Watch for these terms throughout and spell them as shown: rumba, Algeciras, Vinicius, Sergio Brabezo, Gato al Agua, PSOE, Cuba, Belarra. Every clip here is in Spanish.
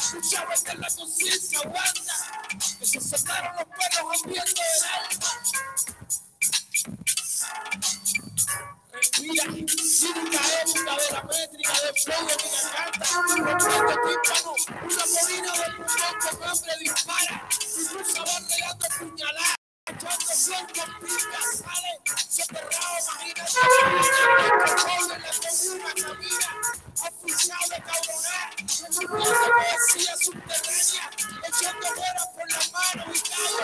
Ya vuelve la conciencia, guarda, que se sentaron los perros rompiendo el alma. Respira, sin caer de la métrica del fuego que la canta. Rompiendo tímpano, una molina del pulmón con hambre dispara. Y un sabor de gato puñalada, echando cientos pintas, sale soterrado, imagínate. El control en la comuna camina. Oficial de cabronar, resumiendo poesía subterránea, echando fuera por la mano y callo,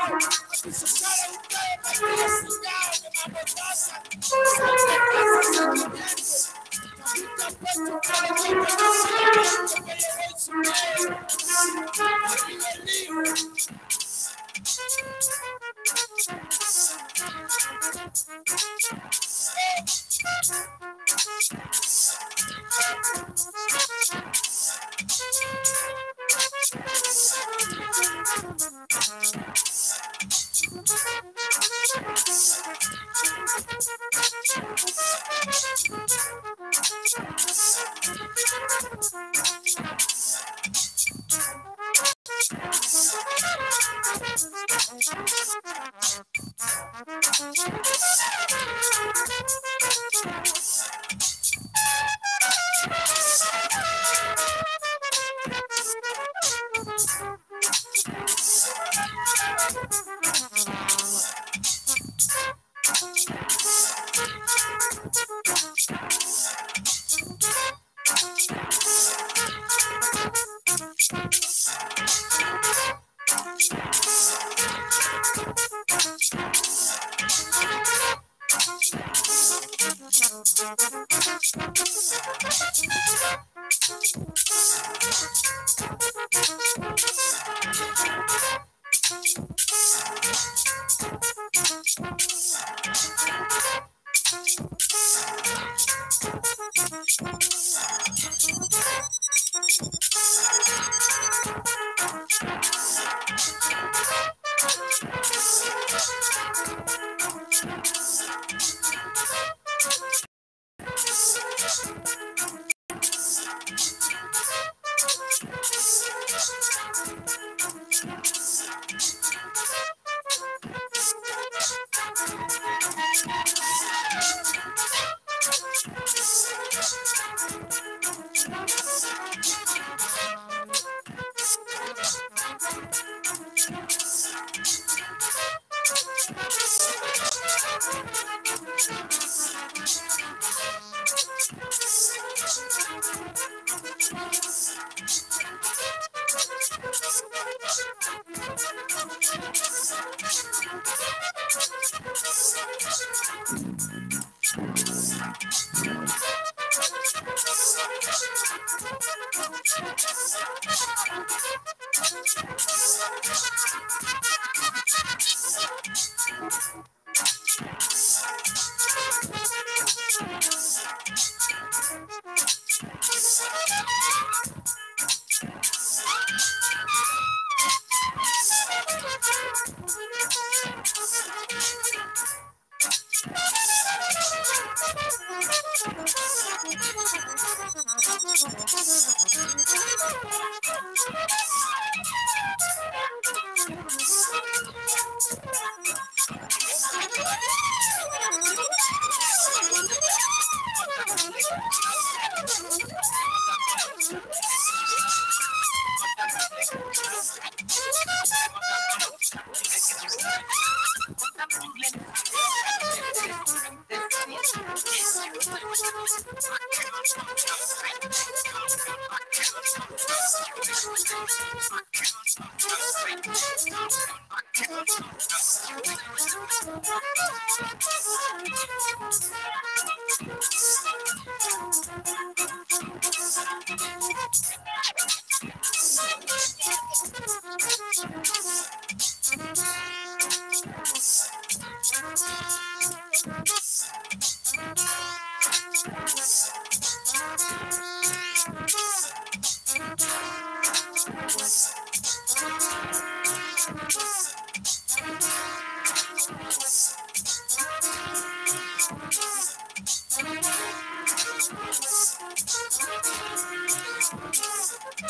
a tus sociales ustedes me quedan cigados que me amordazan, salta casa sentimiento, también te apuesto que le doy su miedo, arriba el libro. We'll be right back.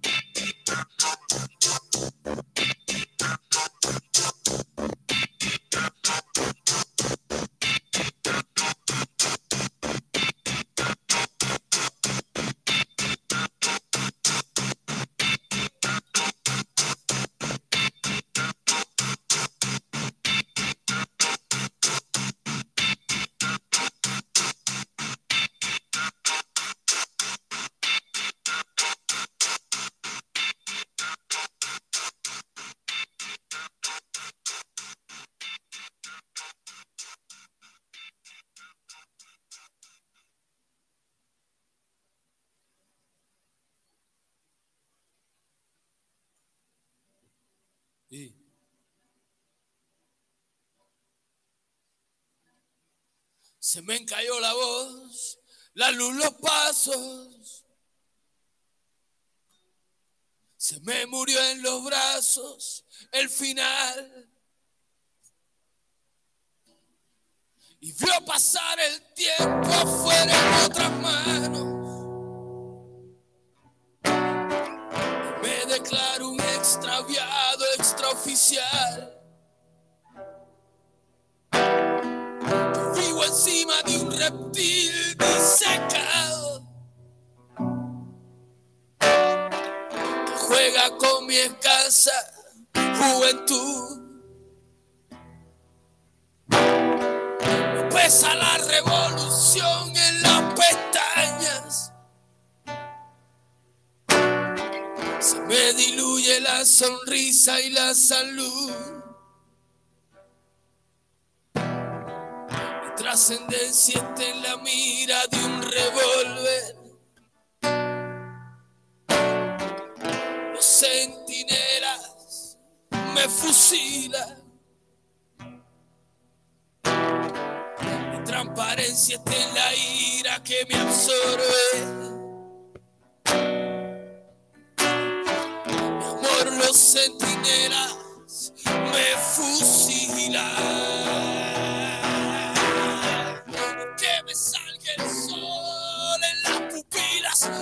Se me encalló la voz, la luz, los pasos. Se me murió en los brazos el final. Y vio pasar el tiempo fuera en otras manos. Y me declaro un extraviado extraoficial. Vivo encima de un reptil disecado que juega con mi escasa juventud. Me pesa la revolución en las pestañas. Se me diluye la sonrisa y la salud. Trascendencia está en la mira de un revólver. Los centinelas me fusilan. Mi transparencia está en la ira que me absorbe. Mi amor, los centinelas me fusilan.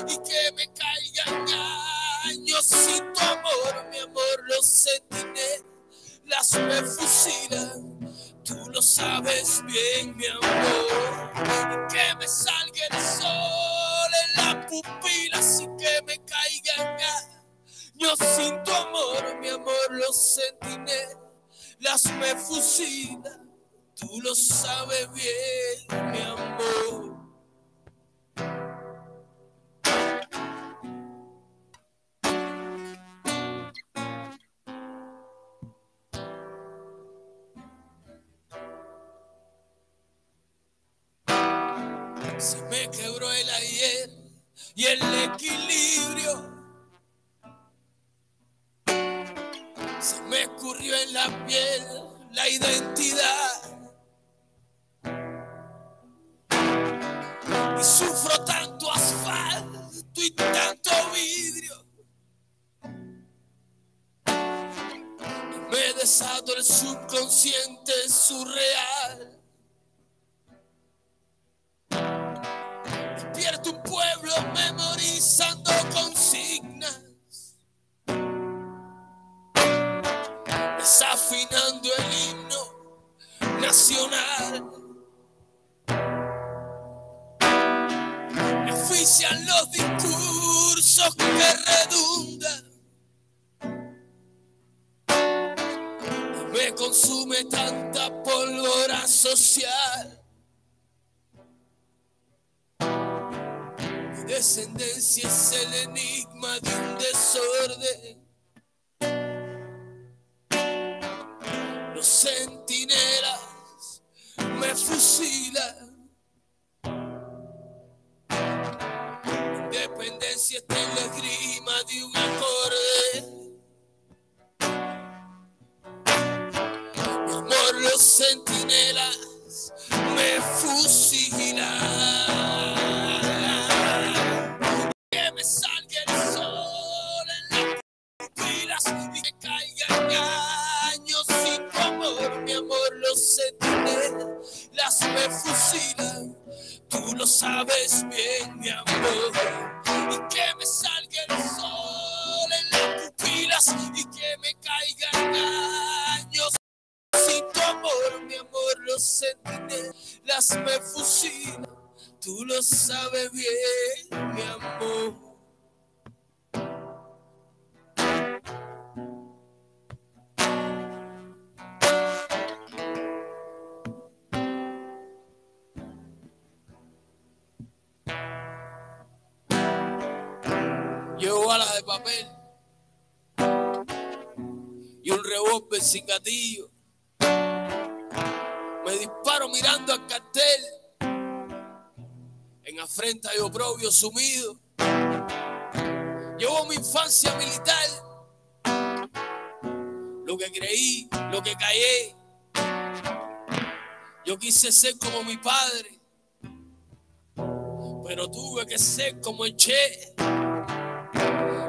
Y que me caigan años sin tu amor, mi amor, los centinelas me fusilan. Tú lo sabes bien, mi amor. Y que me salga el sol en las pupilas y que me caigan años sin tu amor, mi amor, los centinelas me fusilan. Tú lo sabes bien, mi amor. Se me quebró el ayer y el equilibrio. Se me escurrió en la piel la identidad. Y sufro tanto asfalto y tanto vidrio. Y me desato el subconsciente surreal. Despierto un pueblo memorizando consignas, desafinando el himno nacional. Me ofician los discursos que redundan. Me consume tanta pólvora social. descendencia es el enigma de un desorden. Los centinelas me fusilan. Independencia está en la esgrima de un acorde. Mi amor, los centinelas me fusilan. Los centinelas me fusilan, tú lo sabes bien, mi amor. Y que me salga el sol en las pupilas y que me caigan años sin tu amor, mi amor. Los centinelas me fusilan, tú lo sabes bien, mi amor. Llevo alas de papel y un revólver sin gatillo. Me disparo mirando al cartel. En afrenta y oprobio sumido. Llevo mi infancia militar. Lo que creí, lo que callé. Yo quise ser como mi padre, pero tuve que ser como el Che.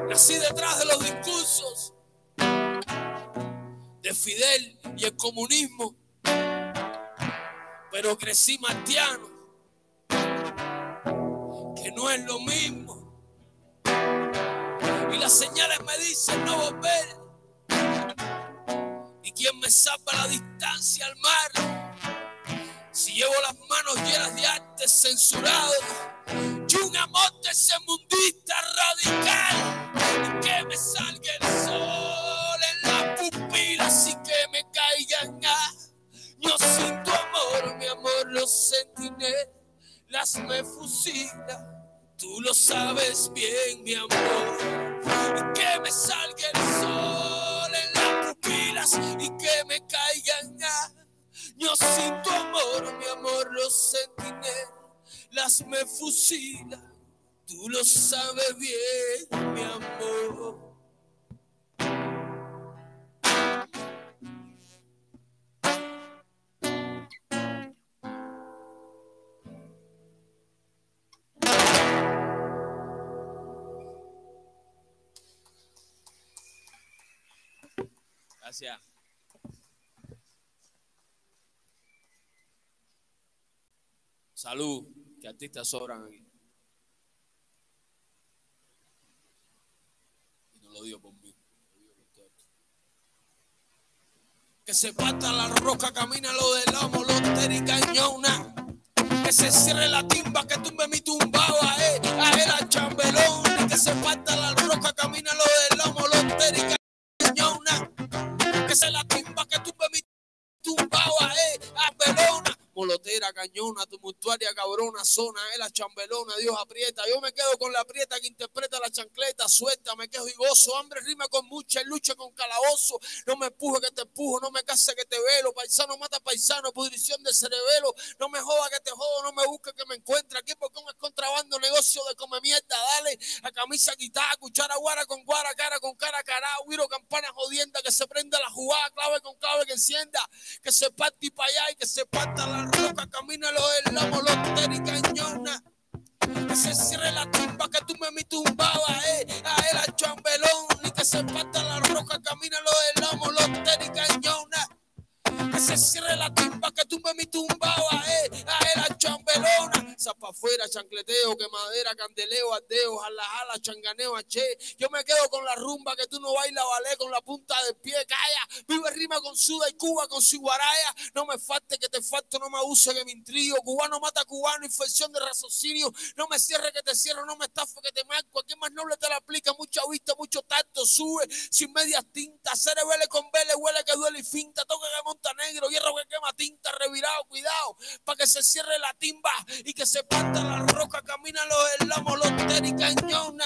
Nací detrás de los discursos de Fidel y el comunismo, pero crecí martiano, que no es lo mismo. Y las señales me dicen no volver. ¿Y quién me salva la distancia al mar? Si llevo las manos llenas de arte censurado y un amor tercermundista radical. Que me salga el sol en la pupila, así que me caigan años sin tu amor, mi amor. Los centinelas me fusilan, tú lo sabes bien, mi amor. Que me salga el sol en las pupilas y que me caigan años sin tu amor, mi amor. Los centinelas me fusilan, tú lo sabes bien, mi amor. Gracias. Salud, que artistas sobran aquí. Lo digo por mí. Que se parta la roca, camina lo del lomo, loter y cañona. Que se cierre la timba, que tumbe mi tumbao, a la chambelona. Que se parta la roca, camina lo del lomo, loter y cañona. Que se la timba, que tumbe mi tumbao, a pelona. Molotera, cañona, tumultuaria, cabrona, zona, la chambelona, Dios aprieta. Yo me quedo con la aprieta que interpreta la chancleta, suelta, me quedo y gozo. Hambre rima con mucha, lucha con calabozo. No me empuje que te empujo, no me case que te velo. Paisano mata paisano, pudrición de cerebelo. No me joda que te jodo, no me busque que me encuentre. Aquí porque es contrabando, negocio de come mierda. Dale a camisa quitada, cuchara guara, con cara, cara, huiro, campana jodienda. Que se prenda la jugada, clave con clave que encienda. Que se parte y para allá y que se parta la roca, camina lo del lomo, lotera y cañona. Que se cierre la tumba, que tú me mi tumbaba, a la chambelón. Y que se parta la roca, camina lo del lomo, lotera y cañona. Que se cierre la timba, que tumbe mi tumbaba, a la chambelona. Zapa afuera, chancleteo, quemadera, candeleo, aldeo, jala, jala, changaneo, che. Yo me quedo con la rumba, que tú no bailas ballet con la punta del pie, calla. Vive rima con Suda y Cuba, con su guaraya. No me falte, que te falto, no me abuse, que me intrigo. Cubano mata a cubano, infección de raciocinio. No me cierre, que te cierro, no me estafe, que te marco. Aquí más noble te la aplica, mucha vista, mucho tacto, sube, sin medias tintas. Cere, vele con vele, huele que duele y finta, toca que monta negro, hierro que quema tinta, revirado, cuidado, para que se cierre la timba y que se parta la roca. camina los elamos, los tenis cañona.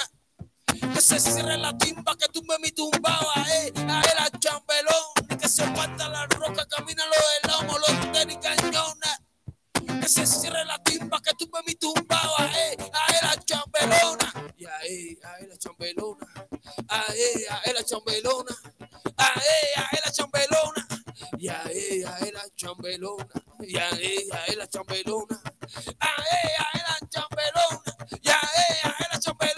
Que se cierre la timba, que tumbe mi tumbaba, a él a chambelón. Que se parta la roca, camina los elamos, los tenis cañona. Que se cierre la timba, que tumbe mi tumbaba, a él a chambelona. Y a él a chambelona. A él a chambelona. A él a chambelona. Y a él a chambelona. Y a él a chambelona. A él a chambelona. Y a él a chambelona.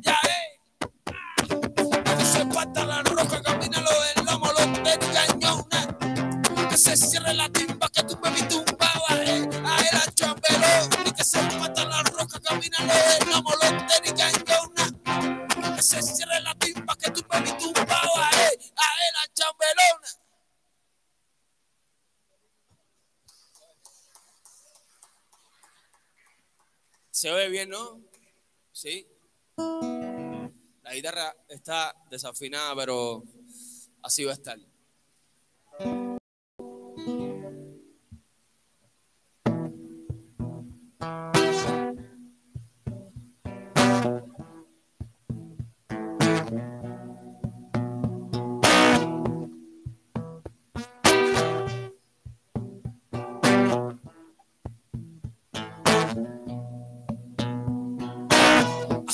Y a él. Que se parta la roca, camina los lomos, los tenis cañona. Que se cierre la timba, que tumbe mi tumbaba, a él a chambelón. Y que se parta la roca, camina los lomos, los tenis cañona. Que se cierre la timba, que tumbe mi tumbaba, a él a chambelona. Se ve bien, ¿no? Sí. La guitarra está desafinada, pero así va a estar.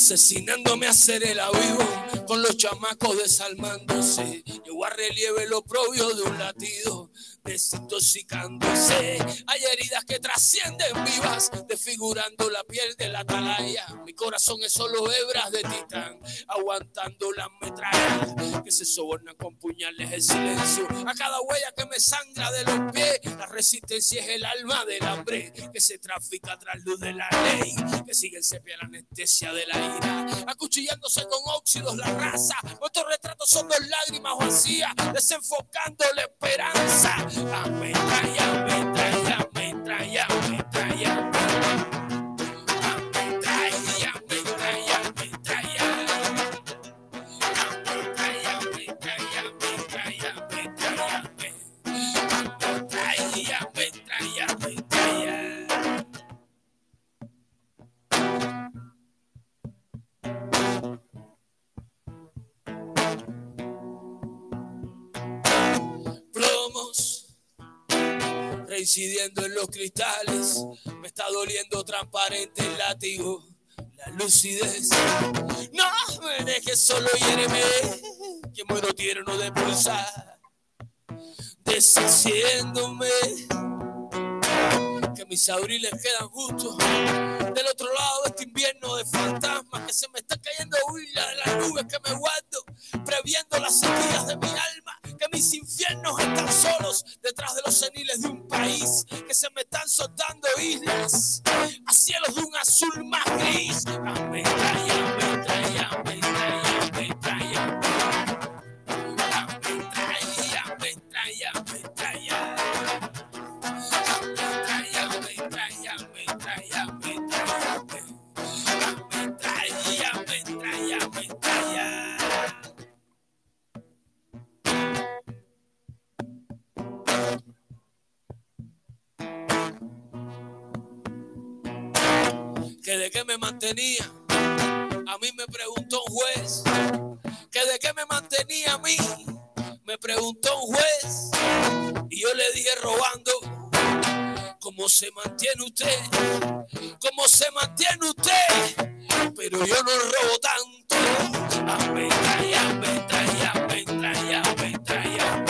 Asesinándome a ser el avivo, con los chamacos desalmándose. Llevo a relieve lo propio de un latido, desintoxicándose. Hay heridas que trascienden vivas, desfigurando la piel de la atalaya. Mi corazón es solo hebras de titán, aguantando las metrallas que se sobornan con puñales de silencio. A cada huella que me sangra de los pies, la resistencia es el alma del hambre que se trafica tras luz de la ley, que sigue en sepia la anestesia de la ira, acuchillándose con óxidos la raza. Nuestros retratos son dos lágrimas vacías, desenfocando la esperanza. Ametralla, ametralla, ametralla, ametralla. Incidiendo en los cristales, me está doliendo transparente el látigo, la lucidez. No me dejes solo, hiéreme, que muero tierno de pulsar, deshaciéndome, que mis abriles quedan justos del otro lado de este invierno de fantasmas, que se me está cayendo huila de las nubes que me guardo, previendo las sequías de mi alma. Que mis infiernos están solos detrás de los ceniles de un país, que se me están soltando islas a cielos de un azul más gris. Ametralla, ametralla, ametralla, ametralla. Ametralla, ametralla, ametralla. Ametralla, ametralla, ametralla, ametralla. Ametralla, ametralla, ametralla. Que de qué me mantenía, a mí me preguntó un juez. Que de qué me mantenía a mí, me preguntó un juez. Y yo le dije robando. ¿Cómo se mantiene usted? ¿Cómo se mantiene usted? Pero yo no robo tanto. Ametralla, ametralla, ametralla, ametralla.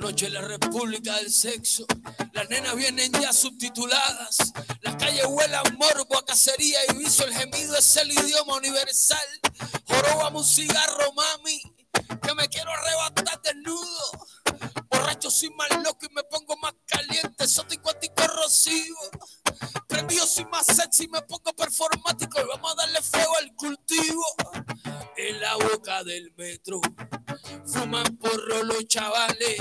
noche en la República del Sexo. Las nenas vienen ya subtituladas. Las calles huelan morbo a cacería y viso. El gemido es el idioma universal. Joróbame un cigarro, mami, que me quiero arrebatar desnudo. Borracho soy más loco y me pongo más caliente. Exótico, anticorrosivo. Prendido soy más sexy y me pongo performático. Y vamos a darle fuego al cultivo. En la boca del metro fuman porro los chavales.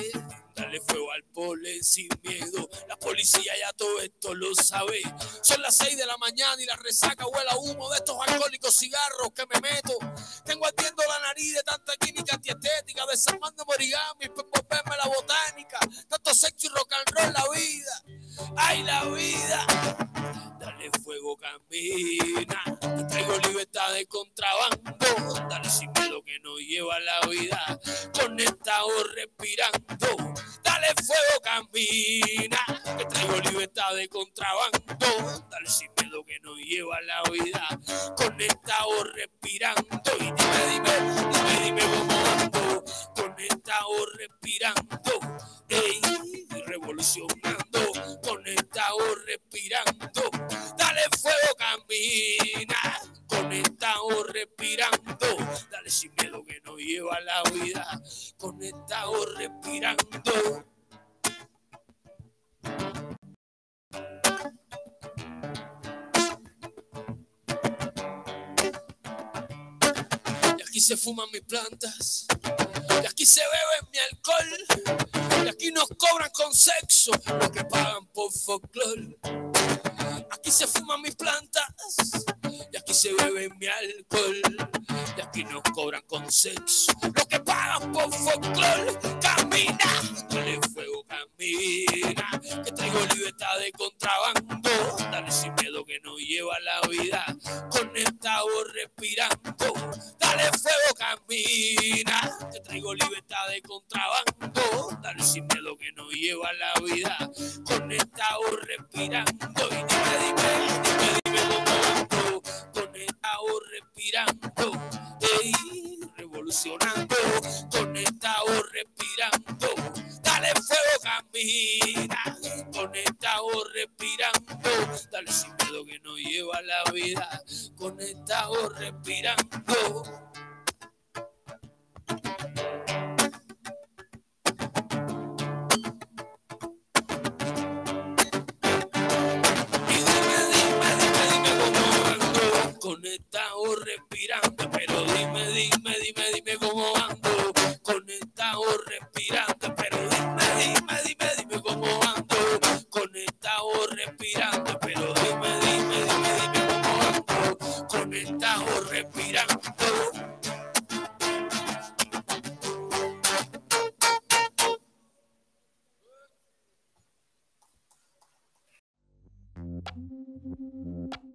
Dale fuego al polen sin miedo. La policía ya todo esto lo sabe. Son las 6 de la mañana y la resaca huele a humo de estos alcohólicos cigarros que me meto. Tengo ardiendo la nariz de tanta química antiestética, desarmando origami para envolverme la botánica. Tanto sexo y rock and roll, la vida. ¡Ay, la vida! Dale fuego, camina. Te traigo libertad de contrabando. Dale sin miedo que no lleva la vida. Conectado respirando. Dale fuego, camina. Te traigo libertad de contrabando. Dale sin miedo que no lleva la vida. Conectado respirando. Y dime cómo ando. Conectado respirando. Ey, revolucionando. Conectado respirando. Dale fuego, camina. Conectado respirando. Dale sin miedo que no lleva la vida. Conectado respirando. Y aquí se fuman mis plantas. Y aquí se bebe mi alcohol. Y aquí nos cobran con sexo lo que pagan por folclore. Aquí se fuman mis plantas. Y aquí se bebe mi alcohol. Y aquí nos cobran con sexo lo que pagan por folclore. Camina, dale fuego, camina. Que traigo libertad de contrabando. Dale sin miedo que no lleva la vida. Conectado respirando. Dale fuego, camina. Que traigo libertad de contrabando. Dale sin miedo que no lleva la vida. Conectado respirando. Y dime cómo ando. Conectado respirando. Ey, revolucionando. Conectado respirando. Dale fuego, camina. Conectado respirando. Dale sin miedo que no lleva la vida. Conectado respirando. Conectado respirando, pero dime cómo ando. Conectado respirando, pero dime cómo ando. Conectado respirando, pero dime cómo ando. Conectado respirando.